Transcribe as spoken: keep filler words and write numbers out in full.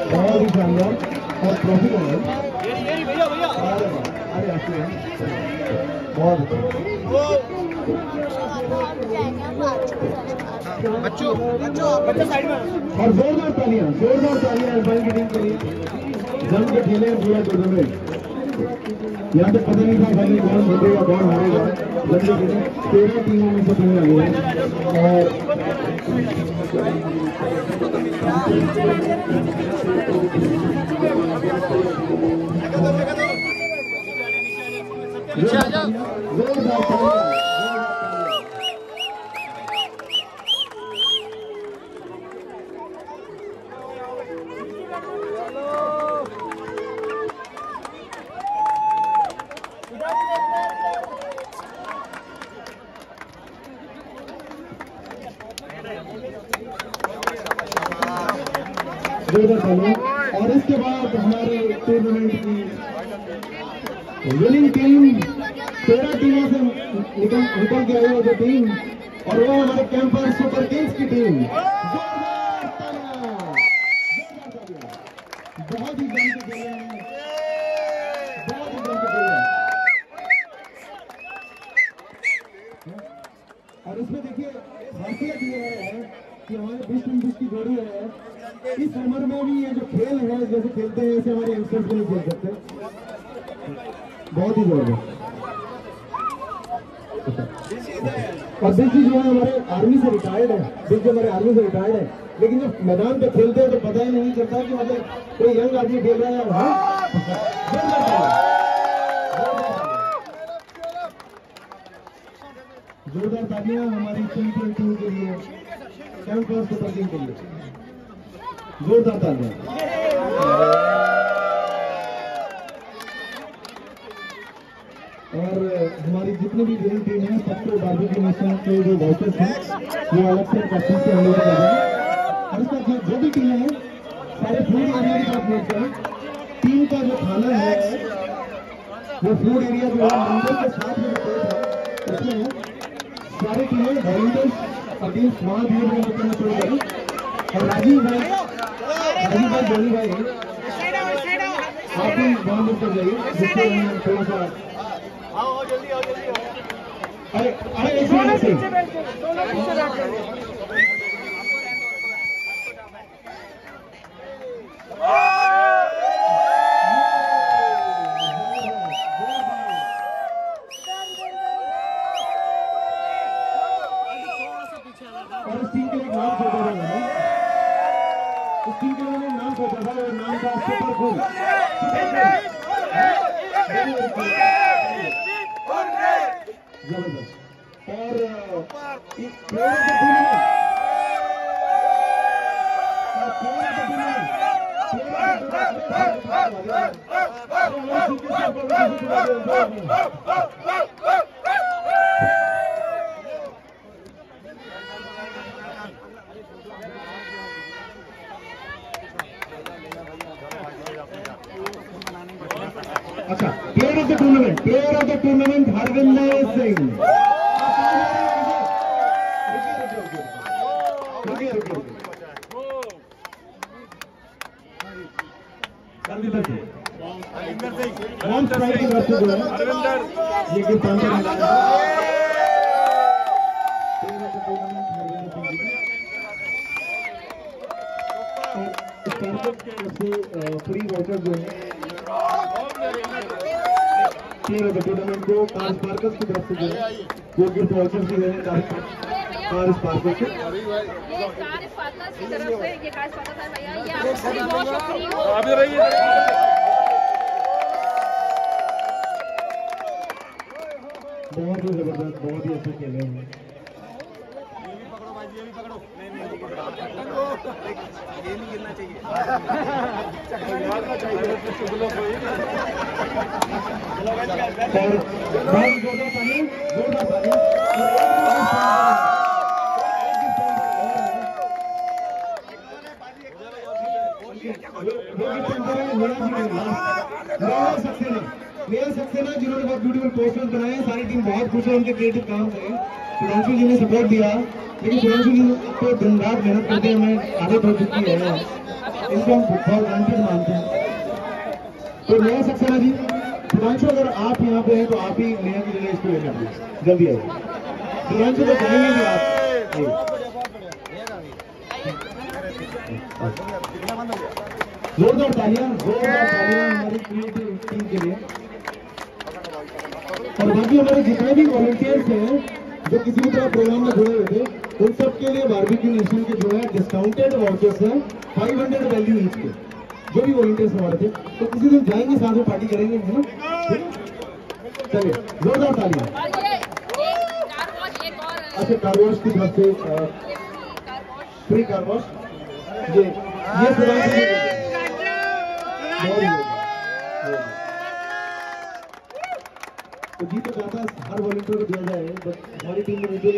बहुत ही शानदार और ट्रॉफी है। भैया भैया अरे बहुत बच्चों बच्चों बच्चों साइड में और जोरदार तालियां जोरदार तालियां अल्पाइन की टीम के लिए। जम के खेले पूरा टूर्नामेंट, यहाँ पे पता नहीं था भाई कौन जीतेगा कौन हारेगा। लड़के के तेरह टीमों में से टीम आ गई और और इसके बाद हमारे टूर्नामेंट की विनिंग टीम तेरह टीमों से निकल निकल के आई है टीम और वो हमारे कैंपस सुपर किंग्स की टीम। बहुत ही जमकर खेले हैं, बहुत ही जमकर खेले हैं। और इसमें देखिए खासियत ये है कि हमारे बीस टीम बीस की जोड़ी है। इस उम्र में भी ये जो खेल है जैसे खेलते हैं ऐसे हमारे यंगस्टर्स भी खेल सकते हैं। बहुत ही जोरदार। और दिग्जी जो है हमारे आर्मी से रिटायर्ड है, दिग्जी हमारे आर्मी से रिटायर्ड है, लेकिन जब मैदान पे खेलते हैं तो पता ही नहीं चलता कि मतलब कोई यंग आदमी खेल रहा है। जोरदार तालियां हमारी चैंपियन टीम के लिए, चैंपियन सुपर टीम के लिए जोरदार तालियां। और हमारी जितनी भी विनिंग टीम है सबको बारहवीं नेशनल के जो वाउचर्स हैं वो अलग से कॉपी से हम लोग कर रहे हैं। और इसका जो जो भी टीम है सारे फूड एरिया की बात बोलते हैं। टीम का जो खाना है वो फूड एरिया जो है मंदिर के साथ में जो है उसमें सारी टीमें वॉलंटियर्स अगेंस्ट महावीर में करना शुरू करें। और राजीव भाई भाई भाई आप भी वहां मिल कर जाइए जिससे हम थोड़ा सा आओ जल्दी आओ जल्दी आओ। अरे अरे एक मिनट से और इस टीम के लिए नाम सोचा है, इस टीम के लिए नाम सोचा था और नाम था सुपर कूल। जबरदस्त। और इस प्लेयर के टीम में और प्लेयर के टीम में प्लेयर अच्छा player of the tournament, player of the tournament Harvinder Singh. Harvinder ये किस तरह से फ्री वाउचर जो है टूर्नामेंट को कार स्पार्कर्स की तरफ से वो गिफ्ट वाउचर भी है। कार स्पार्कर्स की तरफ से ये कार स्पार्कर्स भैया ये आपको बहुत शुक्रिया हो। आप रहिए बहुत ही जबरदस्त, बहुत ही अच्छे खेले हैं। ये भी पकड़ो भाई, ये भी पकड़ो, नहीं नहीं ये नहीं गिरना चाहिए। और सक्सेना जिन्होंने बहुत ब्यूटीफुल पोस्टर्स बनाए हैं, सारी टीम बहुत खुश है उनके क्रिएटिव काम से। सुधांशु जी ने सपोर्ट दिया, लेकिन सुधांशु जी तो दिन रात मेहनत करते हैं, हमें आदत हो चुकी है। इनको हम फुटबॉल कंटेंट मानते हैं। तो नया सक्सेना जी, सुधांशु अगर आप यहाँ पे हैं तो आप ही नया के लिए इसको लेकर आइए, जल्दी आइए। सुधांशु तो जाएंगे आप। जोरदार तालियां, जोरदार तालियां हमारी क्रिएटिव टीम के लिए। और बाकी हमारे जितने भी वॉलंटियर्स हैं जो किसी भी तरह प्रोग्राम में जुड़े हुए थे, उन सब के लिए बारबेक्यू नेशन के जो है डिस्काउंटेड वाउचर्स हैं पाँच सौ वैल्यू ईच के, जो भी वॉलंटियर्स हमारे थे। तो किसी दिन जाएंगे, साथ में पार्टी करेंगे, है ना? चलिए जोरदार तालियां। अच्छा, कार वॉश की तरफ से फ्री कार वॉश, ये ये तो जी तो चाहता हर वॉलंटियर को दिया जाए, बट हमारी टीम में